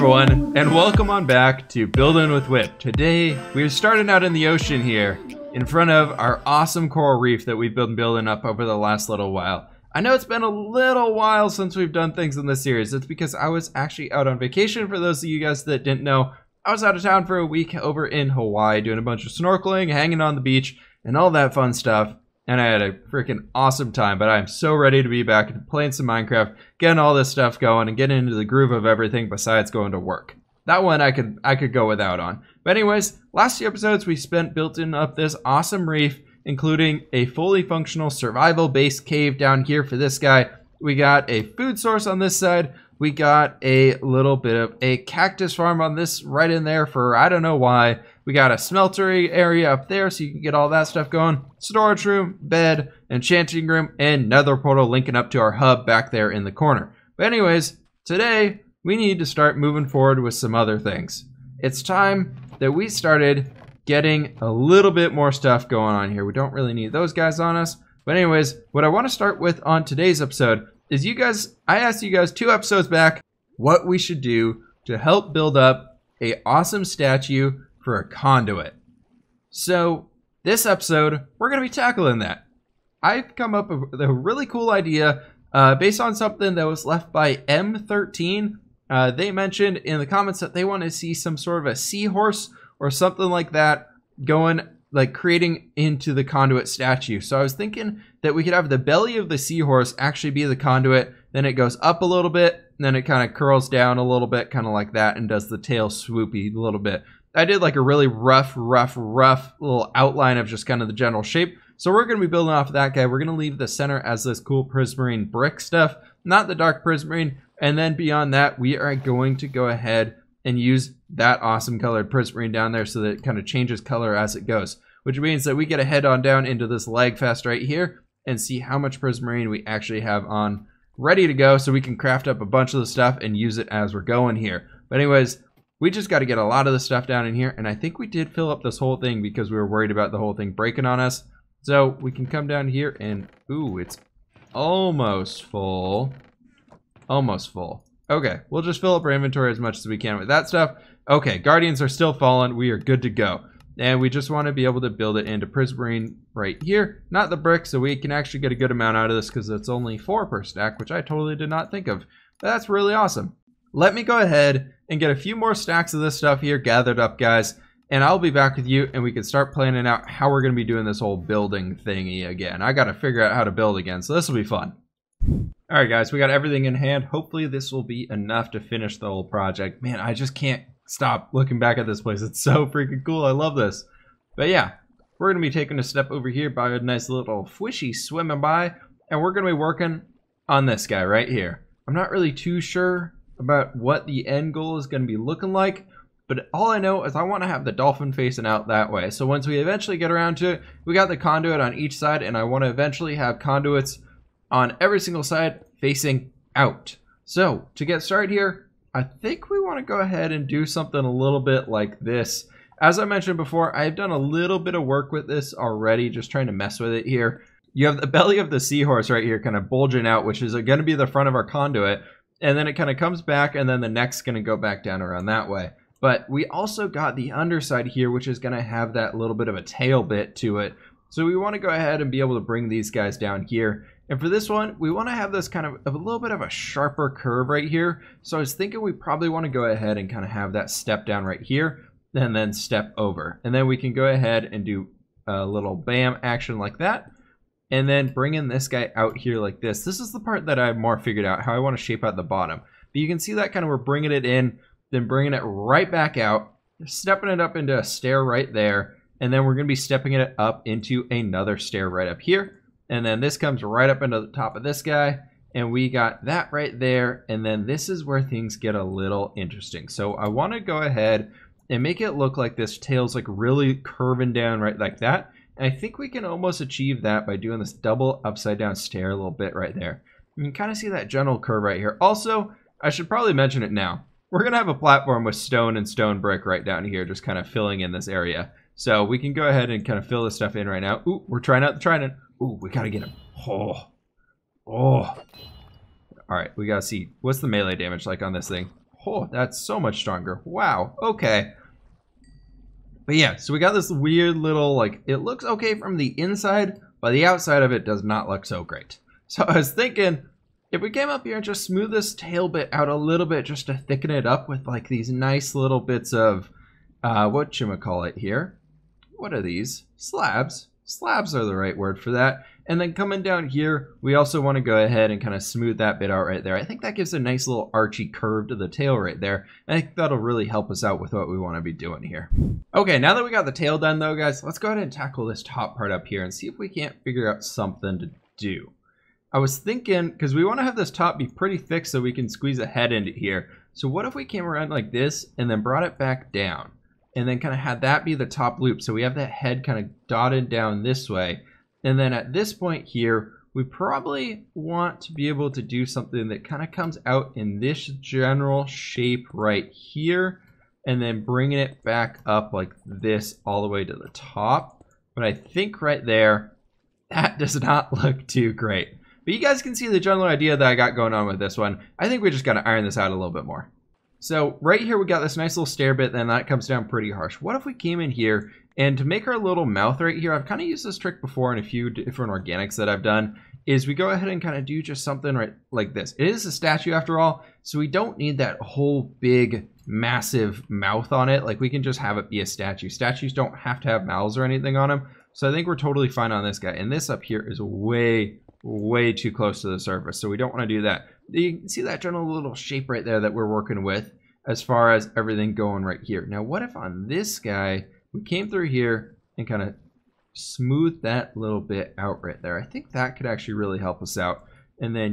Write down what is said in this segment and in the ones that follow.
everyone, and welcome on back to Buildin' with Whip. Today, we're starting out in the ocean here, in front of our awesome coral reef that we've been building up over the last little while. I know it's been a little while since we've done things in this series. It's because I was actually out on vacation. For those of you guys that didn't know, I was out of town for a week over in Hawaii, doing a bunch of snorkeling, hanging on the beach, and all that fun stuff. And I had a freaking awesome time, but I'm so ready to be back playing some Minecraft, getting all this stuff going, and getting into the groove of everything besides going to work. That one I could go without on. But anyways, last few episodes we spent building up this awesome reef, including a fully functional survival base cave down here for this guy. We got a food source on this side. We got a little bit of a cactus farm on this right in there for I don't know why. We got a smeltery area up there so you can get all that stuff going. Storage room, bed, enchanting room, and nether portal linking up to our hub back there in the corner. But anyways, today we need to start moving forward with some other things. It's time that we started getting a little bit more stuff going on here. We don't really need those guys on us. But anyways, what I want to start with on today's episode is I asked you guys 2 episodes back what we should do to help build up a awesome statue for a conduit. So this episode, we're going to be tackling that. I've come up with a really cool idea based on something that was left by M13. They mentioned in the comments that they want to see some sort of a seahorse or something like that going, like creating into the conduit statue. So I was thinking that we could have the belly of the seahorse actually be the conduit. Then it goes up a little bit, and then it kind of curls down a little bit, kind of like that, and does the tail swoopy a little bit. I did like a really rough little outline of just kind of the general shape. So we're going to be building off of that guy. We're going to leave the center as this cool prismarine brick stuff, not the dark prismarine. And then beyond that, we are going to go ahead and use that awesome colored prismarine down there so that it kind of changes color as it goes, which means that we get to head on down into this lag fest right here and see how much prismarine we actually have on ready to go so we can craft up a bunch of the stuff and use it as we're going here. But anyways, we just got to get a lot of the stuff down in here, and I think we did fill up this whole thing because we were worried about the whole thing breaking on us. So we can come down here and, ooh, it's almost full. Almost full. Okay, we'll just fill up our inventory as much as we can with that stuff. Okay, guardians are still falling. We are good to go. And we just want to be able to build it into prismarine right here. Not the brick, so we can actually get a good amount out of this because it's only 4 per stack, which I totally did not think of. But that's really awesome. Let me go ahead and get a few more stacks of this stuff here gathered up, guys. And I'll be back with you, and we can start planning out how we're going to be doing this whole building thingy again. I got to figure out how to build again, so this will be fun. All right, guys, we got everything in hand. Hopefully this will be enough to finish the whole project. Man, I just can't stop looking back at this place. It's so freaking cool. I love this. But yeah, we're going to be taking a step over here by a nice little fishy swimming by, and we're going to be working on this guy right here. I'm not really too sure about what the end goal is going to be looking like, but all I know is I want to have the dolphin facing out that way. So once we eventually get around to it, we got the conduit on each side, and I want to eventually have conduits on every single side facing out. So to get started here, I think we want to go ahead and do something a little bit like this. As I mentioned before, I've done a little bit of work with this already, just trying to mess with it here. You have the belly of the seahorse right here kind of bulging out, which is going to be the front of our conduit, and then it kind of comes back, and then the neck's going to go back down around that way. But we also got the underside here, which is going to have that little bit of a tail bit to it. So we want to go ahead and be able to bring these guys down here. And for this one, we want to have this kind of a little bit of a sharper curve right here. So I was thinking we probably want to go ahead and kind of have that step down right here and then step over. And then we can go ahead and do a little bam action like that. And then bring in this guy out here like this. This is the part that I've more figured out, how I want to shape out the bottom. But you can see that kind of we're bringing it in, then bringing it right back out, stepping it up into a stair right there. And then we're going to be stepping it up into another stair right up here. And then this comes right up into the top of this guy. And we got that right there. And then this is where things get a little interesting. So I want to go ahead and make it look like this tail's like really curving down right like that. And I think we can almost achieve that by doing this double upside down stair a little bit right there. You can kind of see that general curve right here. Also, I should probably mention it now. We're going to have a platform with stone and stone brick right down here, just kind of filling in this area. So we can go ahead and kind of fill this stuff in right now. Ooh, we're trying out the trident. Ooh, we got to get him. Oh. All right, we got to see. What's the melee damage like on this thing? Oh, that's so much stronger. Wow. Okay. But yeah, so we got this weird little, like, it looks okay from the inside, but the outside of it does not look so great. So I was thinking, if we came up here and just smooth this tail bit out a little bit just to thicken it up with, like, these nice little bits of, whatchamacallit here? What are these? Slabs. Slabs are the right word for that. And then coming down here, we also want to go ahead and kind of smooth that bit out right there. I think that gives a nice little archy curve to the tail right there. And I think that'll really help us out with what we want to be doing here. Okay, now that we got the tail done though, guys, let's go ahead and tackle this top part up here and see if we can't figure out something to do. I was thinking, because we want to have this top be pretty thick so we can squeeze a head into here. So what if we came around like this and then brought it back down? And then kind of had that be the top loop. So we have that head kind of dotted down this way. And then at this point here, we probably want to be able to do something that kind of comes out in this general shape right here. And then bringing it back up like this all the way to the top. But I think right there, that does not look too great. But you guys can see the general idea that I got going on with this one. I think we just got to iron this out a little bit more. So right here, we got this nice little stair bit, and that comes down pretty harsh. What if we came in here, and to make our little mouth right here, I've kind of used this trick before in a few different organics that I've done, is we go ahead and kind of do just something right like this. It is a statue after all, so we don't need that whole big, massive mouth on it. Like, we can just have it be a statue. Statues don't have to have mouths or anything on them, so I think we're totally fine on this guy. And this up here is way, way too close to the surface, so we don't want to do that. You can see that general little shape right there that we're working with as far as everything going right here. Now, what if on this guy, we came through here and kind of smooth that little bit out right there? I think that could actually really help us out. And then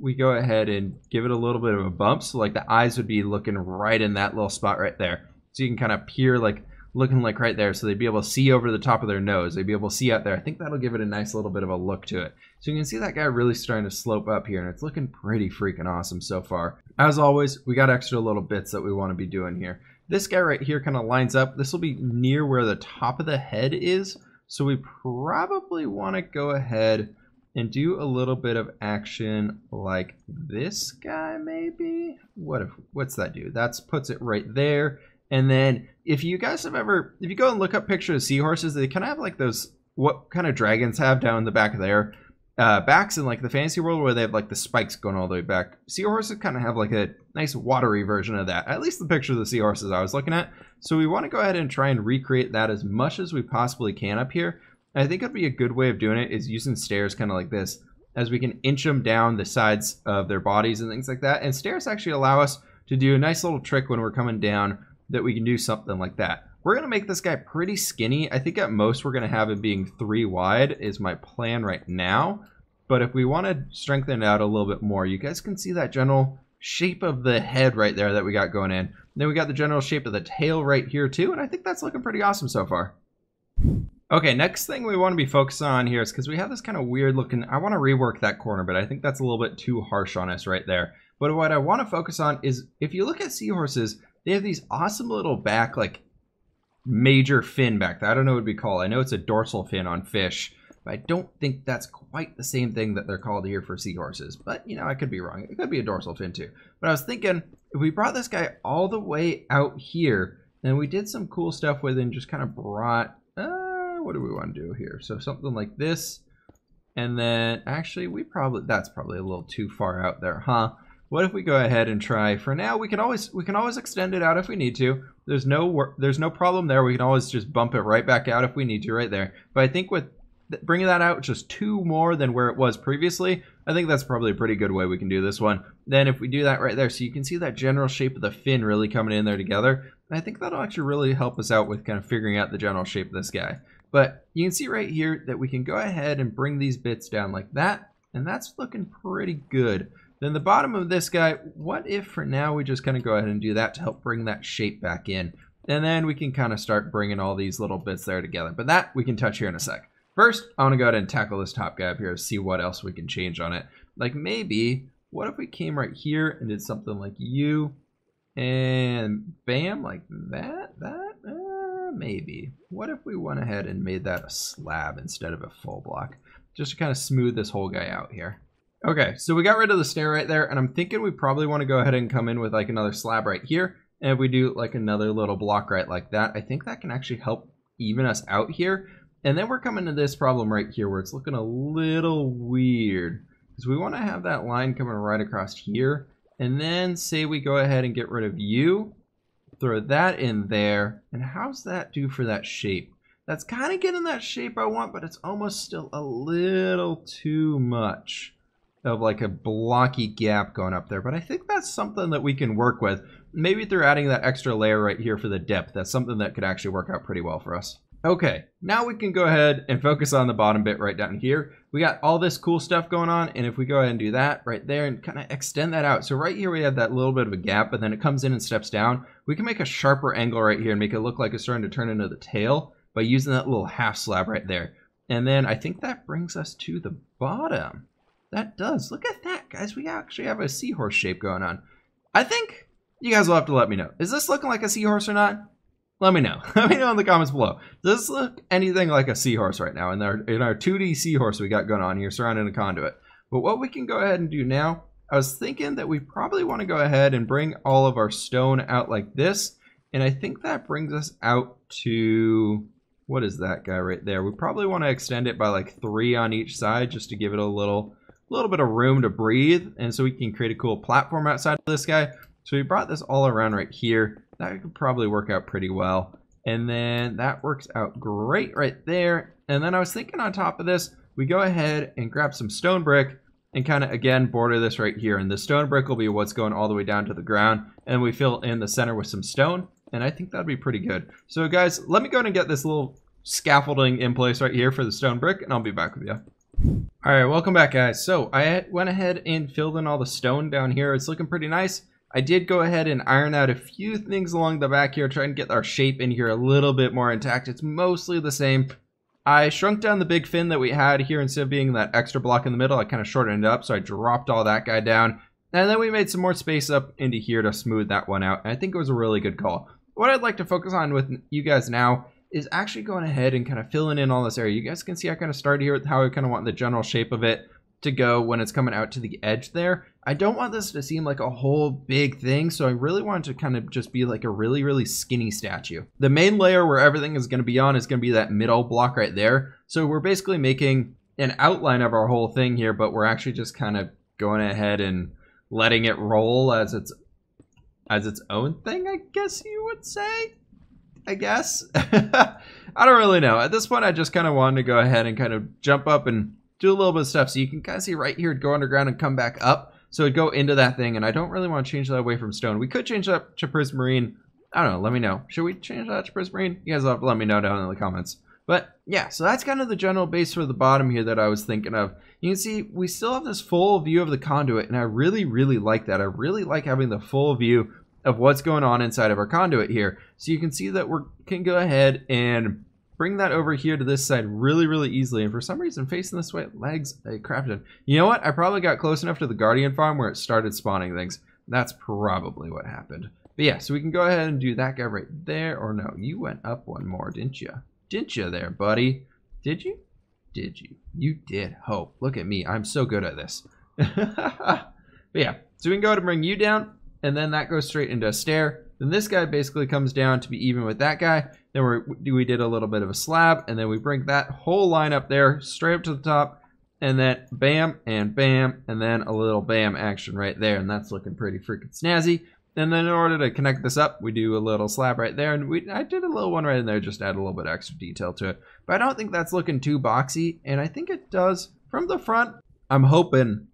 we go ahead and give it a little bit of a bump. So like the eyes would be looking right in that little spot right there. So you can kind of peer like looking like right there. So they'd be able to see over the top of their nose. They'd be able to see out there. I think that'll give it a nice little bit of a look to it. So you can see that guy really starting to slope up here, and it's looking pretty freaking awesome so far. As always, we got extra little bits that we want to be doing here. This guy right here kind of lines up. This will be near where the top of the head is. So we probably want to go ahead and do a little bit of action like this guy maybe. What's that do? That puts it right there. And then if you guys have ever, if you go and look up pictures of seahorses, they kind of have like those, what kind of dragons have down in the back of their backs in like the fantasy world where they have like the spikes going all the way back. Seahorses kind of have like a nice watery version of that. At least the picture of the seahorses I was looking at. So we want to go ahead and try and recreate that as much as we possibly can up here. And I think it'd be a good way of doing it is using stairs kind of like this, as we can inch them down the sides of their bodies and things like that. And stairs actually allow us to do a nice little trick when we're coming down, that we can do something like that. We're gonna make this guy pretty skinny. I think at most we're gonna have him being 3 wide is my plan right now. But if we wanna strengthen it out a little bit more, you guys can see that general shape of the head right there that we got going in. And then we got the general shape of the tail right here too, and I think that's looking pretty awesome so far. Okay, next thing we wanna be focused on here is, because we have this kind of weird looking, I wanna rework that corner, but I think that's a little bit too harsh on us right there. But what I wanna focus on is, if you look at seahorses, they have these awesome little back, like major fin back that I don't know what it'd be called. I know it's a dorsal fin on fish, but I don't think that's quite the same thing that they're called here for seahorses. But, you know, I could be wrong. It could be a dorsal fin too. But I was thinking, if we brought this guy all the way out here, then we did some cool stuff with him, just kind of brought, what do we want to do here? So something like this. And then actually that's probably a little too far out there, huh? What if we go ahead and try, for now, we can always extend it out if we need to. There's no problem there. We can always just bump it right back out if we need to right there. But I think with bringing that out just 2 more than where it was previously, I think that's probably a pretty good way we can do this one. Then if we do that right there, so you can see that general shape of the fin really coming in there together. And I think that'll actually really help us out with kind of figuring out the general shape of this guy. But you can see right here that we can go ahead and bring these bits down like that. And that's looking pretty good. Then the bottom of this guy, what if for now we just kind of go ahead and do that to help bring that shape back in. And then we can kind of start bringing all these little bits there together. But that we can touch here in a sec. First, I want to go ahead and tackle this top guy up here and see what else we can change on it. Like maybe, what if we came right here and did something like you and bam, like that, maybe. What if we went ahead and made that a slab instead of a full block? Just to kind of smooth this whole guy out here. Okay, so we got rid of the stair right there, and I'm thinking we probably want to go ahead and come in with like another slab right here. And if we do like another little block right like that, I think that can actually help even us out here. And then we're coming to this problem right here where it's looking a little weird, because we want to have that line coming right across here. And then say we go ahead and get rid of you, throw that in there. And how's that do for that shape? That's kind of getting that shape I want, but it's almost still a little too much of like a blocky gap going up there. But I think that's something that we can work with. Maybe through adding that extra layer right here for the depth, that's something that could actually work out pretty well for us. Okay, now we can go ahead and focus on the bottom bit right down here. We got all this cool stuff going on, and if we go ahead and do that right there and kind of extend that out. So right here we have that little bit of a gap, but then it comes in and steps down. We can make a sharper angle right here and make it look like it's starting to turn into the tail by using that little half slab right there. And then I think that brings us to the bottom. That does. Look at that, guys. We actually have a seahorse shape going on. I think you guys will have to let me know. Is this looking like a seahorse or not? Let me know. Let me know in the comments below. Does this look anything like a seahorse right now? In our 2D seahorse we got going on here surrounding a conduit. But what we can go ahead and do now, I was thinking that we probably want to go ahead and bring all of our stone out like this. And I think that brings us out to, what is that guy right there? We probably want to extend it by like 3 on each side just to give it a little bit of room to breathe. And so we can create a cool platform outside of this guy. So we brought this all around right here. That could probably work out pretty well. And then that works out great right there. And then I was thinking on top of this, we go ahead and grab some stone brick and kind of again border this right here. And the stone brick will be what's going all the way down to the ground. And we fill in the center with some stone. And I think that'd be pretty good. So guys, let me go and get this little scaffolding in place right here for the stone brick, and I'll be back with you. All right, welcome back guys. So I went ahead and filled in all the stone down here. It's looking pretty nice. I did go ahead and iron out a few things along the back here, trying to get our shape in here a little bit more intact. It's mostly the same. I shrunk down the big fin that we had here. Instead of being that extra block in the middle, I kind of shortened it up, so I dropped all that guy down. And then we made some more space up into here to smooth that one out. And I think it was a really good call. What I'd like to focus on with you guys now is actually going ahead and kind of filling in all this area. You guys can see I kind of started here with how I kind of want the general shape of it to go when it's coming out to the edge there. I don't want this to seem like a whole big thing, so I really want it to kind of just be like a really, really skinny statue. The main layer where everything is going to be on is going to be that middle block right there. So we're basically making an outline of our whole thing here, but we're actually just kind of going ahead and letting it roll as its own thing, I guess you would say. I guess. I don't really know. At this point, I just kind of wanted to go ahead and kind of jump up and do a little bit of stuff. So you can kind of see right here, it'd go underground and come back up. So it'd go into that thing. And I don't really want to change that away from stone. We could change that up to prismarine. I don't know. Let me know. Should we change that to prismarine? You guys will have to let me know down in the comments. But yeah, so that's kind of the general base for the bottom here that I was thinking of. You can see we still have this full view of the conduit. And I really, really like that. I really like having the full view of what's going on inside of our conduit here. So you can see that we can go ahead and bring that over here to this side really, really easily. And for some reason, facing this way, it lags a crap ton. You know what? I probably got close enough to the Guardian farm where it started spawning things. That's probably what happened. But yeah, so we can go ahead and do that guy right there. Or no, you went up one more, didn't you? Didn't you there, buddy? Did you? Did you? You did, Hope. Look at me. I'm so good at this. But yeah, so we can go ahead and bring you down. And then that goes straight into a stair. Then this guy basically comes down to be even with that guy. Then we did a little bit of a slab, and then we bring that whole line up there straight up to the top, and then bam and bam, and then a little bam action right there, and that's looking pretty freaking snazzy. And then in order to connect this up, we do a little slab right there, and I did a little one right in there just to add a little bit of extra detail to it. But I don't think that's looking too boxy, and I think it does from the front. I'm hoping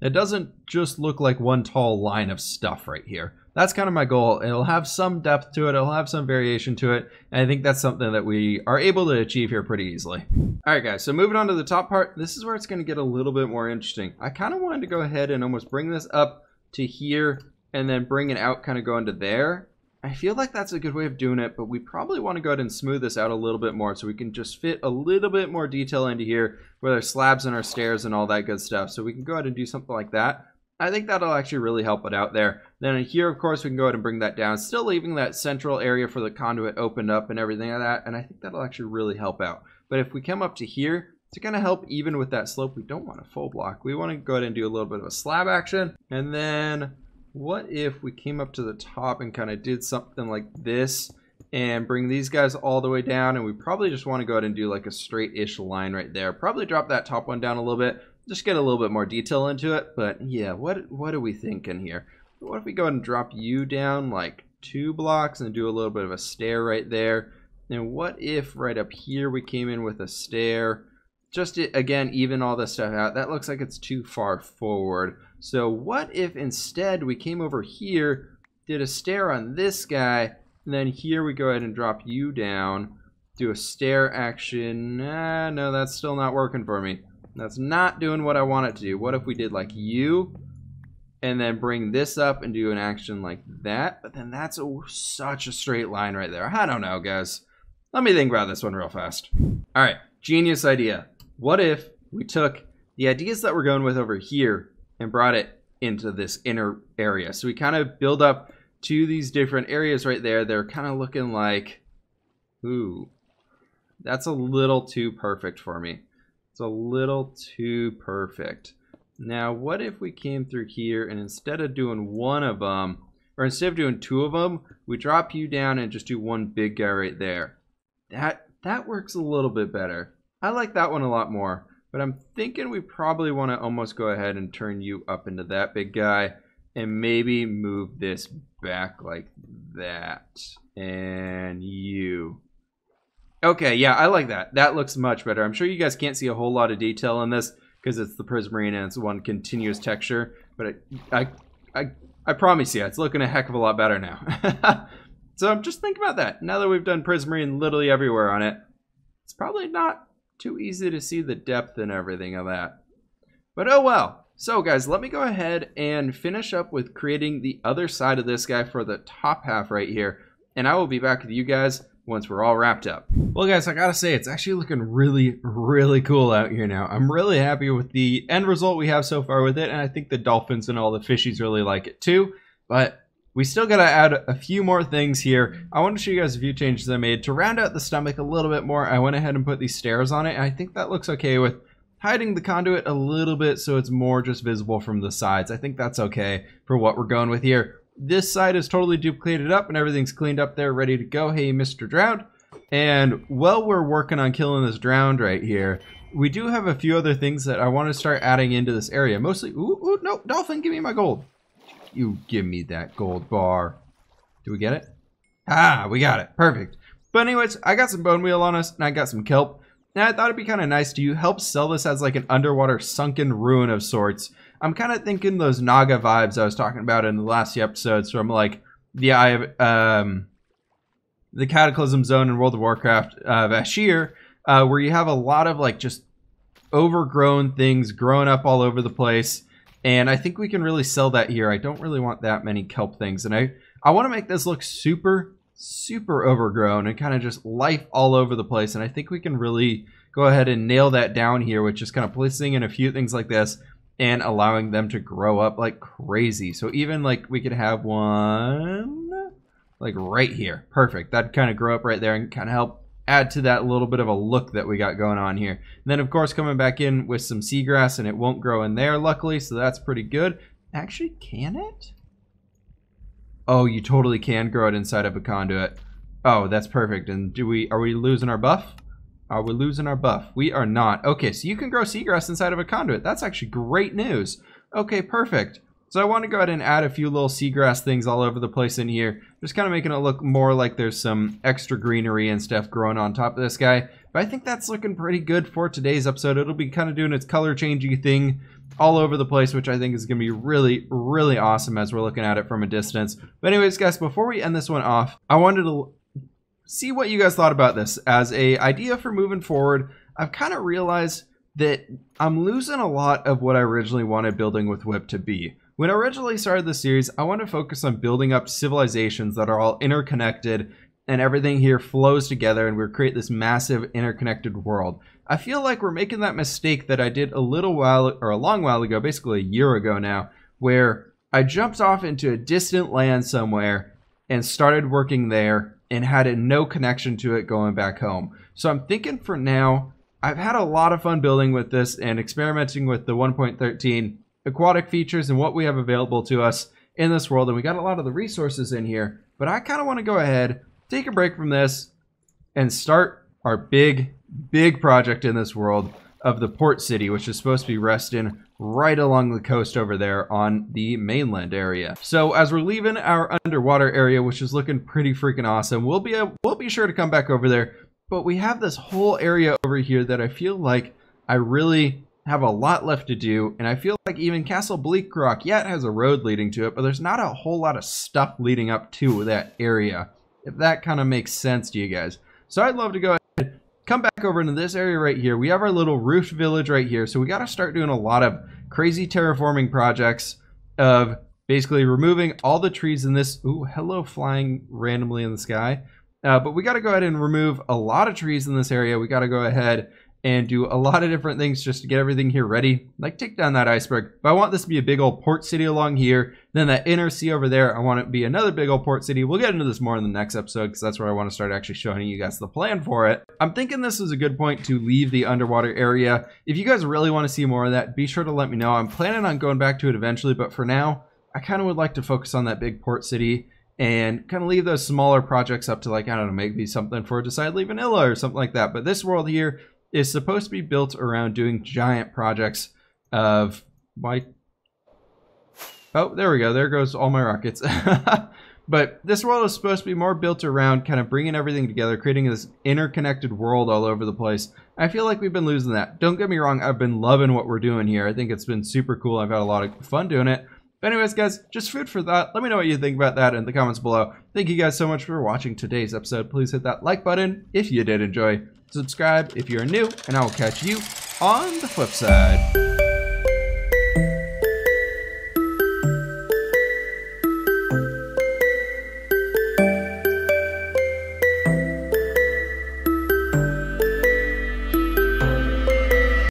it doesn't just look like one tall line of stuff right here. That's kind of my goal. It'll have some depth to it. It'll have some variation to it. And I think that's something that we are able to achieve here pretty easily. All right, guys. So moving on to the top part, this is where it's going to get a little bit more interesting. I kind of wanted to go ahead and almost bring this up to here and then bring it out, kind of go into there. I feel like that's a good way of doing it, but we probably want to go ahead and smooth this out a little bit more so we can just fit a little bit more detail into here with our slabs and our stairs and all that good stuff. So we can go ahead and do something like that. I think that'll actually really help it out there. Then in here, of course, we can go ahead and bring that down, still leaving that central area for the conduit opened up and everything like that. And I think that'll actually really help out. But if we come up to here, to kind of help even with that slope. We don't want a full block. We want to go ahead and do a little bit of a slab action. And then what if we came up to the top and kind of did something like this and bring these guys all the way down? And we probably just want to go ahead and do like a straight-ish line right there. Probably drop that top one down a little bit, just get a little bit more detail into it. But yeah, what are we thinking here? What if we go ahead and drop you down like 2 blocks and do a little bit of a stair right there? And what if right up here we came in with a stair? Just to, again, even all this stuff out. That looks like it's too far forward. So what if instead we came over here, did a stair on this guy, and then here we go ahead and drop you down, do a stair action. Ah, no, that's still not working for me. That's not doing what I want it to do. What if we did like you, and then bring this up and do an action like that? But then that's such a straight line right there. I don't know, guys. Let me think about this one real fast. All right, genius idea. What if we took the ideas that we're going with over here and brought it into this inner area? So we kind of build up to these different areas right there. They're kind of looking like, ooh, that's a little too perfect for me. It's a little too perfect. Now, what if we came through here and instead of doing one of them, or instead of doing 2 of them, we drop you down and just do one big guy right there? That works a little bit better. I like that one a lot more, but I'm thinking we probably want to almost go ahead and turn you up into that big guy and maybe move this back like that. And you. Okay, yeah, I like that. That looks much better. I'm sure you guys can't see a whole lot of detail in this because it's the prismarine and it's one continuous texture, but I promise you, it's looking a heck of a lot better now. So just think about that. Now that we've done prismarine literally everywhere on it, it's probably not too easy to see the depth and everything of that. But oh well. So guys, let me go ahead and finish up with creating the other side of this guy for the top half right here. And I will be back with you guys once we're all wrapped up. Well guys, I gotta say, it's actually looking really, really cool out here now. I'm really happy with the end result we have so far with it. And I think the dolphins and all the fishies really like it too. But we still gotta add a few more things here. I want to show you guys a few changes I made. To round out the stomach a little bit more, I went ahead and put these stairs on it. And I think that looks okay with hiding the conduit a little bit so it's more just visible from the sides. I think that's okay for what we're going with here. This side is totally duplicated up and everything's cleaned up there, ready to go. Hey, Mr. Drowned. And while we're working on killing this drowned right here, we do have a few other things that I want to start adding into this area. Mostly, ooh, no, dolphin, give me my gold. You give me that gold bar. Do we get it? Ah, we got it. Perfect. But anyways, I got some bone meal on us and I got some kelp. And I thought it'd be kind of nice to help sell this as like an underwater sunken ruin of sorts. I'm kind of thinking those Naga vibes I was talking about in the last few episodes from like the Eye of, the Cataclysm Zone in World of Warcraft, Vashir, where you have a lot of like just overgrown things growing up all over the place. And I think we can really sell that here. I don't really want that many kelp things. And I want to make this look super, super overgrown and kind of just life all over the place. And I think we can really go ahead and nail that down here, which is kind of placing in a few things like this and allowing them to grow up like crazy. So even like we could have one like right here. Perfect. That'd kind of grow up right there and kind of help add to that little bit of a look that we got going on here. And then of course coming back in with some seagrass, and it won't grow in there luckily, so that's pretty good. Actually, can it? Oh, you totally can grow it inside of a conduit. Oh, that's perfect. And are we losing our buff? Are we losing our buff? We are not. Okay, so you can grow seagrass inside of a conduit. That's actually great news. Okay, perfect. So I want to go ahead and add a few little seagrass things all over the place in here. Just kind of making it look more like there's some extra greenery and stuff growing on top of this guy. But I think that's looking pretty good for today's episode. It'll be kind of doing its color changing thing all over the place, which I think is going to be really, really awesome as we're looking at it from a distance. But anyways, guys, before we end this one off, I wanted to see what you guys thought about this as an idea for moving forward. I've kind of realized that I'm losing a lot of what I originally wanted Building with Whip to be. When I originally started the series, I wanted to focus on building up civilizations that are all interconnected and everything here flows together and we create this massive interconnected world. I feel like we're making that mistake that I did a long while ago, basically a year ago now, where I jumped off into a distant land somewhere and started working there and had no connection to it going back home. So I'm thinking for now, I've had a lot of fun building with this and experimenting with the 1.13 aquatic features and what we have available to us in this world, and we got a lot of the resources in here, but I kind of want to go ahead, take a break from this, and start our big project in this world of the port city, which is supposed to be resting right along the coast over there on the mainland area. So as we're leaving our underwater area, which is looking pretty freaking awesome, we'll be sure to come back over there. But we have this whole area over here that I feel like I really have a lot left to do, and I feel like even Castle Bleakrock yet has a road leading to it, but there's not a whole lot of stuff leading up to that area, if that kind of makes sense to you guys. So I'd love to go ahead, come back over into this area right here. We have our little roofed village right here, so we got to start doing a lot of crazy terraforming projects of basically removing all the trees in this. Ooh, hello, flying randomly in the sky. But we got to go ahead and remove a lot of trees in this area. We got to go ahead and do a lot of different things just to get everything here ready, like take down that iceberg. But I want this to be a big old port city along here, then that inner sea over there, I want it to be another big old port city. We'll get into this more in the next episode, because that's where I want to start actually showing you guys the plan for it. I'm thinking this is a good point to leave the underwater area. If you guys really want to see more of that, be sure to let me know. I'm planning on going back to it eventually, but for now I kind of would like to focus on that big port city and kind of leave those smaller projects up to, like, I don't know, maybe something for Decidedly Vanilla or something like that. But this world here is supposed to be built around doing giant projects of, like, oh, there we go, there goes all my rockets. But this world is supposed to be more built around kind of bringing everything together, creating this interconnected world all over the place. I feel like we've been losing that. Don't get me wrong, I've been loving what we're doing here. I think it's been super cool. I've had a lot of fun doing it. But anyways, guys, just food for thought. Let me know what you think about that in the comments below. Thank you guys so much for watching today's episode. Please hit that like button if you did enjoy. Subscribe if you're new, and I will catch you on the flip side.